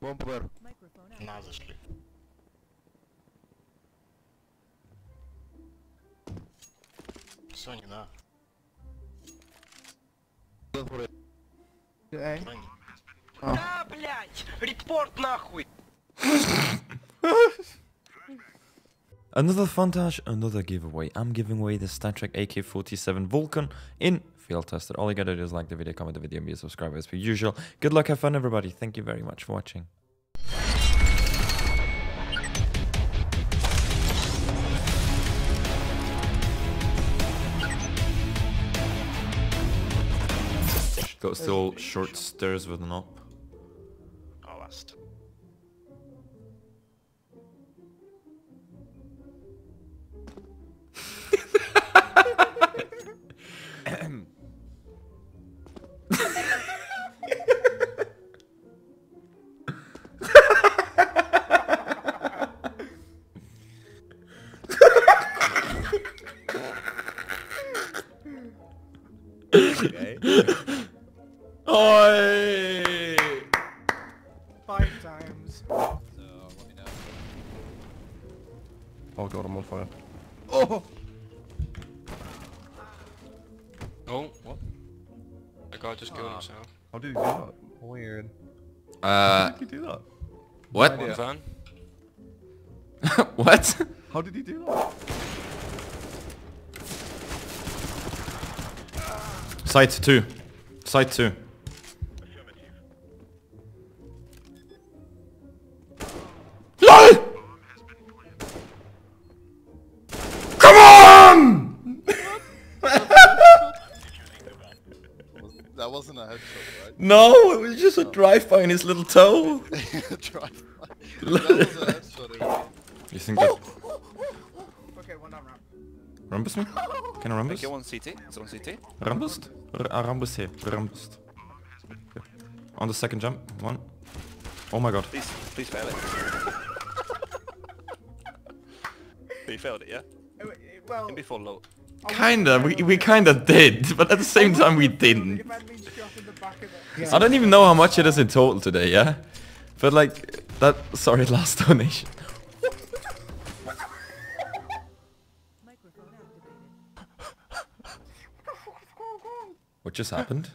Bomb where? Now the sleep. Соня, да. Да, блядь! Репорт нахуй! Another montage, another giveaway. I'm giving away the StatTrak AK-47 Vulcan in field tester. All you gotta do is like the video, comment the video, and be a subscriber as per usual. Good luck, have fun everybody. Thank you very much for watching. Got still short stairs with an up. Oh, last. Okay. Oi! 5 times. So, let me know. Oh god, I'm on fire. Oh! Oh, what? The guy just killed himself. How did he do that? Weird. How did he do that? What? One fan. What? How did he do that? Site 2. Site 2. That wasn't a headshot, right? No, it was just a drive-by in his little toe. Drive-by. That was a headshot, anyway. You think that... Okay, one down round. Rumbus me? Can I rumbus? Okay, one CT. It's on CT. Rumbused? Rumbus here. Rumbused. Okay. On the second jump. One. Oh my god. Please fail it. You failed it, yeah? Well... In before low. Kinda, we kinda did, but at the same time we didn't. I don't even know how much it is in total today, yeah? But like, that, sorry, last donation. What just happened?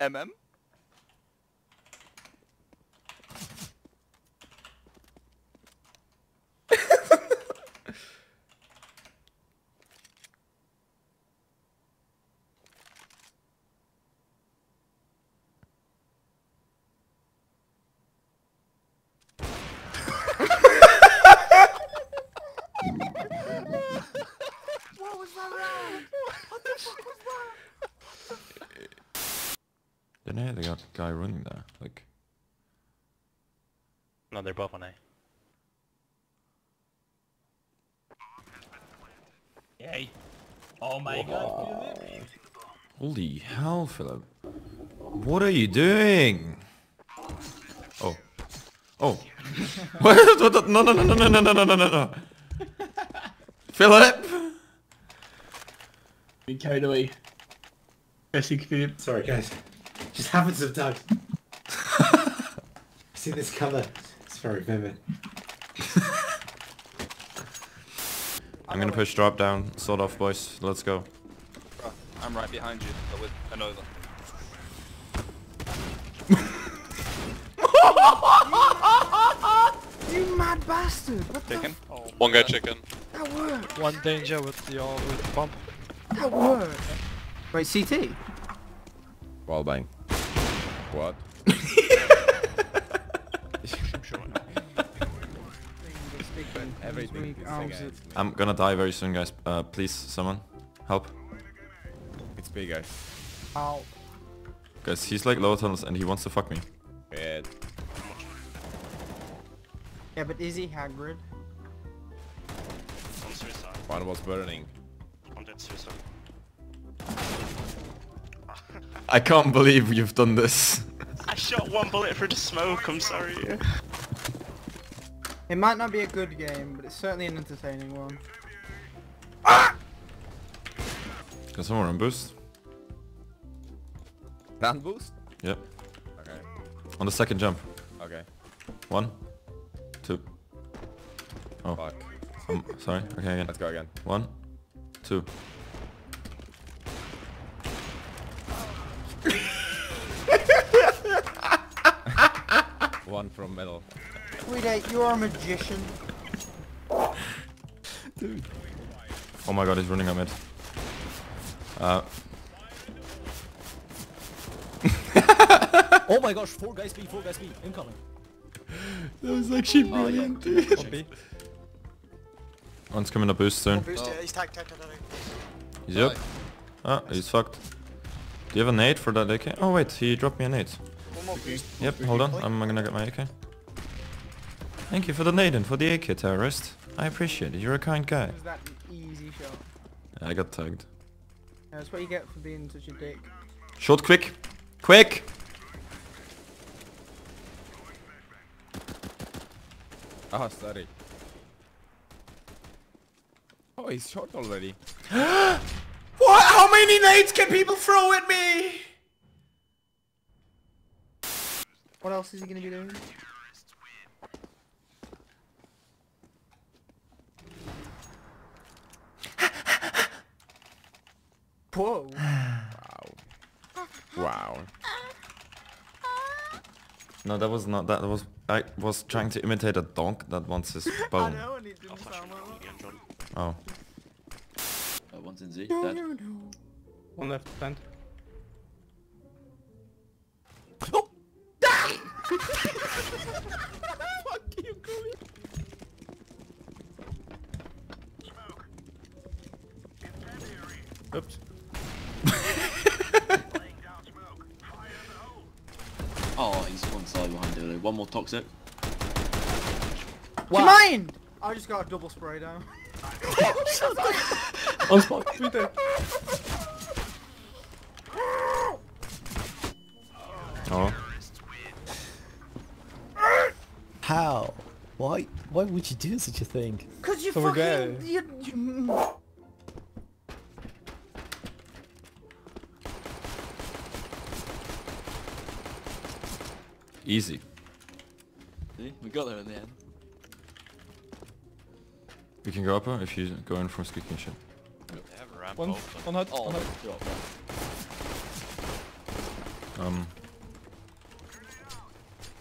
MM? Then yeah, they got a guy running there, like... No, they're both on A. Yay! Oh my god, Philip! Holy hell, Philip. What are you doing? Oh. Oh. What? No. Philip! Be carried away. Sorry guys. Just happens sometimes. See this colour? It's very vivid. I'm gonna push drop down, sort off boys, let's go. I'm right behind you, but with an over. You mad bastard! What chicken? Oh, one guy chicken. That worked! One danger with the bump. That worked! Wait, CT? Wall bang. What? I'm gonna die very soon, guys. Please, someone, help. It's B, guys. Ow. Guys, he's like low tunnels and he wants to fuck me. Bad. Yeah, but is he Hagrid? On suicide. One was burning. On that suicide. I can't believe you've done this. I shot one bullet through the smoke, I'm sorry. It might not be a good game, but it's certainly an entertaining one. Ah! Can someone run boost? Run boost? Yep. Okay. On the second jump. Okay. 1, 2. Oh. Fuck. I'm sorry. Okay, again. Let's go again. 1, 2. One from middle. Wait, you are a magician. Dude. Oh my god, he's running on it. Oh my gosh, 4 guys B, incoming. That was actually brilliant, oh, yeah. Dude. One's coming to boost soon. Boost, yeah. He's tagged. He's up. Ah, he's fucked. Do you have a nade for that AK? Oh wait, he dropped me a nade. One more boost. Yep, hold on, I'm gonna get my AK. Thank you for the nade and for the AK, terrorist. I appreciate it, you're a kind guy. Was that an easy shot? I got tagged. That's what you get for being such a dick. Short, quick! Quick! Ah, oh, sorry. Oh, he's short already. What? How many nades can people throw at me? What else is he gonna be doing? Whoa. Wow. Wow. No, that was not that. I was trying to imitate a donk that wants his bone. I know, and it didn't sound well. Oh. One's in Z. No, no, no. One left, plant. Oh! Fuck you, Goody. Smoke. Incendiary. Oops. Oh, he's one side behind there. One more toxic. Wow. Mine! I just got a double spray down. On spot. Right there. Oh. How? Why? Why would you do such a thing? Cause you fucking... You... Easy. See? We got there in the end. We can go up if you go in from skipping shit. One on HUD, on HUD.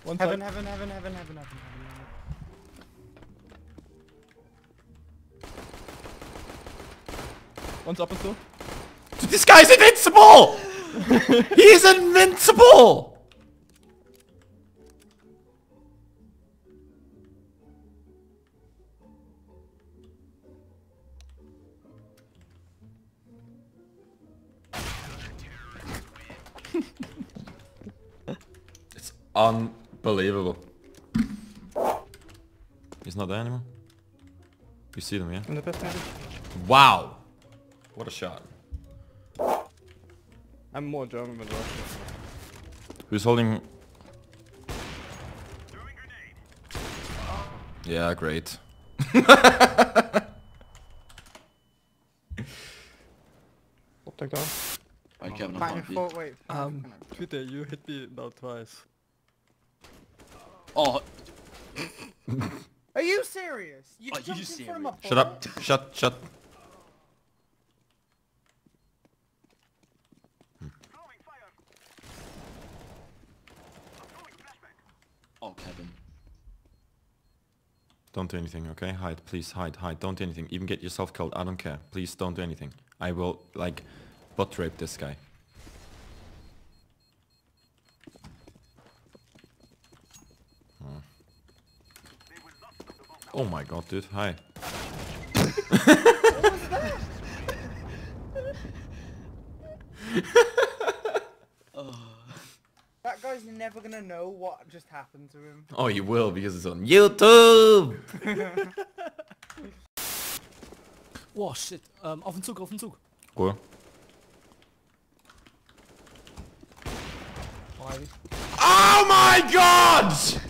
One heaven, heaven, heaven, heaven, heaven, heaven. One's up and still. This guy's invincible! He's invincible! It's unbelievable. He's not there anymore. You see them, yeah? In the pit, wow! What a shot. I'm more German than Russian. Who's holding... Throwing grenade. Yeah, great. What the guy? I can't not wait. Twitter, you hit me now twice. Oh. Are you serious? You are you serious? From a shut up. Shut. Oh, Kevin. Don't do anything, okay? Hide, please, hide. Don't do anything. Even get yourself killed. I don't care. Please don't do anything. I will, like... Bot rape this guy. Oh, oh my god, dude! Hi. What was that? That guy's never gonna know what just happened to him. Oh, you will because it's on YouTube. Wow, shit! Auf den Zug. Cool. Oh my god!